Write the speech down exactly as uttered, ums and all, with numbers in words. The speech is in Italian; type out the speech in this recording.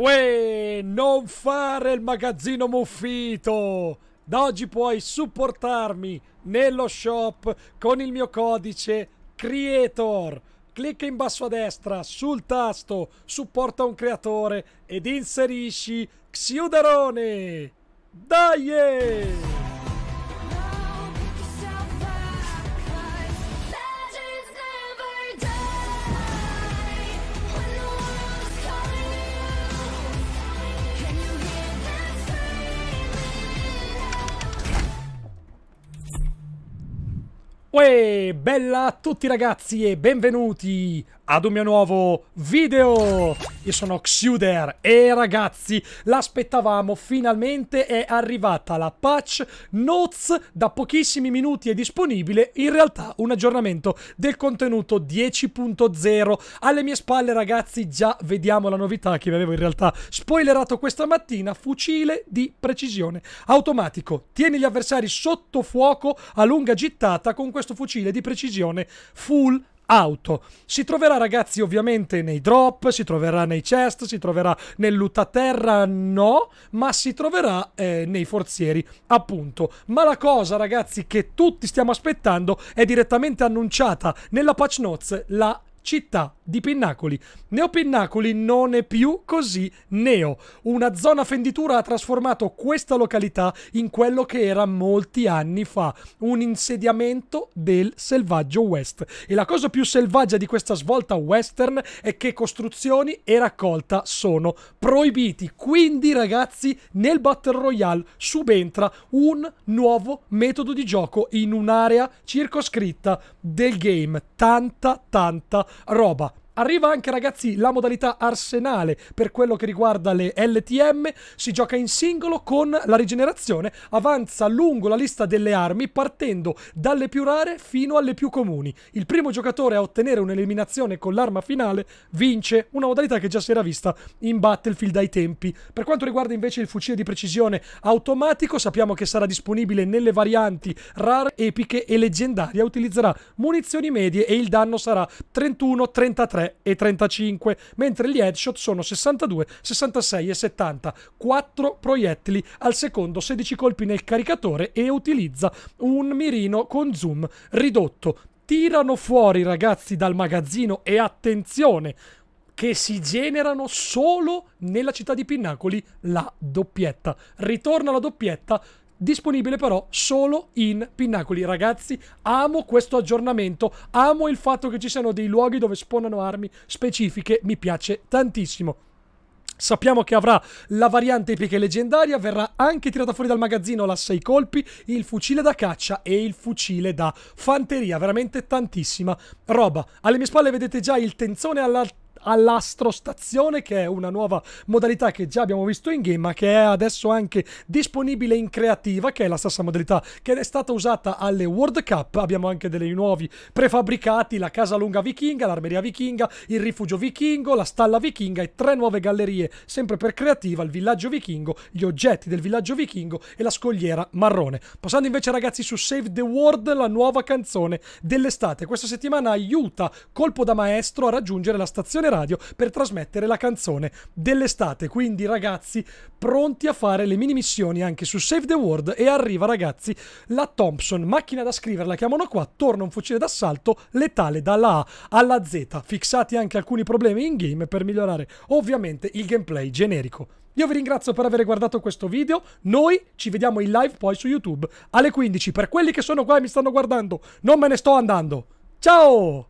Uè, non fare il magazzino muffito! Da oggi puoi supportarmi nello shop con il mio codice Creator. Clicca in basso a destra sul tasto Supporta un creatore ed inserisci Xiuderone. Dai! Uè, bella a tutti ragazzi e benvenuti ad un mio nuovo video. Io sono Xiuder e ragazzi, l'aspettavamo, finalmente è arrivata la Patch Notes, da pochissimi minuti è disponibile in realtà un aggiornamento del contenuto dieci punto zero. Alle mie spalle ragazzi già vediamo la novità che vi avevo in realtà spoilerato questa mattina: fucile di precisione automatico, tieni gli avversari sotto fuoco a lunga gittata con questo fucile di precisione full auto. Si troverà ragazzi ovviamente nei drop, si troverà nei chest, si troverà nel luttaterra, no, ma si troverà eh, nei forzieri appunto. Ma la cosa ragazzi che tutti stiamo aspettando è direttamente annunciata nella patch notes: la città di Pinnacoli. Neopinnacoli non è più così neo. Una zona fenditura ha trasformato questa località in quello che era molti anni fa, un insediamento del selvaggio west. E la cosa più selvaggia di questa svolta western è che costruzioni e raccolta sono proibiti. Quindi ragazzi, nel Battle Royale subentra un nuovo metodo di gioco in un'area circoscritta del game. Tanta, tanta roba. Arriva anche ragazzi la modalità arsenale per quello che riguarda le L T M, si gioca in singolo con la rigenerazione, avanza lungo la lista delle armi partendo dalle più rare fino alle più comuni. Il primo giocatore a ottenere un'eliminazione con l'arma finale vince, una modalità che già si era vista in Battlefield ai tempi. Per quanto riguarda invece il fucile di precisione automatico, sappiamo che sarà disponibile nelle varianti rare, epiche e leggendaria, utilizzerà munizioni medie e il danno sarà trentuno, trentatré e trentacinque, mentre gli headshot sono sessantadue, sessantasei e settanta, quattro proiettili al secondo, sedici colpi nel caricatore e utilizza un mirino con zoom ridotto. Tirano fuori ragazzi dal magazzino, e attenzione che si generano solo nella città di Pinnacoli la doppietta, ritorna la doppietta, disponibile però solo in Pinnacoli. Ragazzi, amo questo aggiornamento, amo il fatto che ci siano dei luoghi dove spawnano armi specifiche, mi piace tantissimo. Sappiamo che avrà la variante epica e leggendaria, verrà anche tirata fuori dal magazzino la sei colpi, il fucile da caccia e il fucile da fanteria, veramente tantissima roba. Alle mie spalle vedete già il tenzone all'altezza all'astrostazione, che è una nuova modalità che già abbiamo visto in game ma che è adesso anche disponibile in creativa, che è la stessa modalità che è stata usata alle World Cup. Abbiamo anche dei nuovi prefabbricati: la casa lunga vichinga, l'armeria vichinga, il rifugio vichingo, la stalla vichinga e tre nuove gallerie sempre per creativa: il villaggio vichingo, gli oggetti del villaggio vichingo e la scogliera marrone. Passando invece ragazzi su Save the World, la nuova canzone dell'estate, questa settimana aiuta Colpo da Maestro a raggiungere la stazione radio per trasmettere la canzone dell'estate. Quindi ragazzi, pronti a fare le mini missioni anche su Save the World. E arriva ragazzi la Thompson, macchina da scrivere la chiamano qua, torna un fucile d'assalto letale dalla A alla Z, fissati anche alcuni problemi in game per migliorare ovviamente il gameplay generico. Io vi ringrazio per aver guardato questo video, noi ci vediamo in live poi su YouTube alle quindici. Per quelli che sono qua e mi stanno guardando, non me ne sto andando, ciao!